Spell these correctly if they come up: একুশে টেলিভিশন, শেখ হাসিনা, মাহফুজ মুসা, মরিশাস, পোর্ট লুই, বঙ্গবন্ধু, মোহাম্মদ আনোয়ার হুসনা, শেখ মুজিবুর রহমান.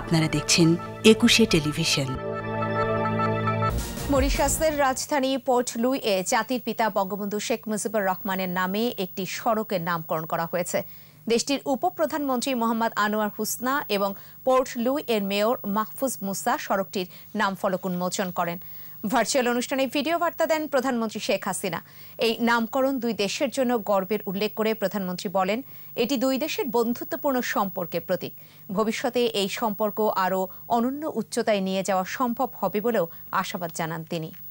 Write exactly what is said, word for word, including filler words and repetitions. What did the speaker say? আপনারা দেখছেন একুশে টেলিভিশন। মরিশাসের রাজধানী পোর্ট লুইয়ে জাতির পিতা বঙ্গবন্ধু শেখ মুজিবুর রহমানের নামে একটি সড়কের নামকরণ করা হয়েছে। দেশটির উপপ্রধানমন্ত্রী মোহাম্মদ আনোয়ার হুসনা এবং পোর্ট লুই এর মেয়র মাহফুজ মুসা সড়কটির নামফলক উন্মোচন করেন। ভার্চুয়াল অনুষ্ঠানে ভিডিও বার্তা দেন প্রধানমন্ত্রী শেখ হাসিনা। এই নামকরণ দুই দেশের জন্য গর্বের উল্লেখ করে প্রধানমন্ত্রী বলেন, এটি দুই দেশের বন্ধুত্বপূর্ণ সম্পর্কের প্রতীক। ভবিষ্যতে এই সম্পর্ক আরও অনন্য উচ্চতায় নিয়ে যাওয়া সম্ভব হবে বলেও আশাবাদ জানান তিনি।